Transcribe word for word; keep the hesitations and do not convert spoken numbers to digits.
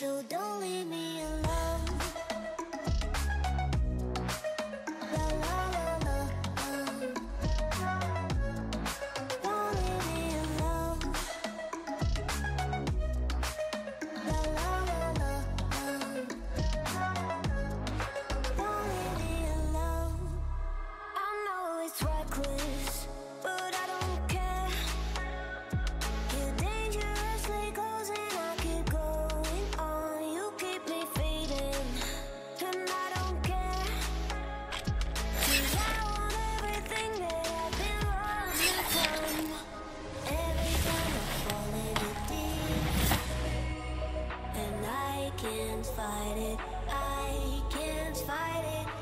so don't leave me alone. I can't fight it, I can't fight it.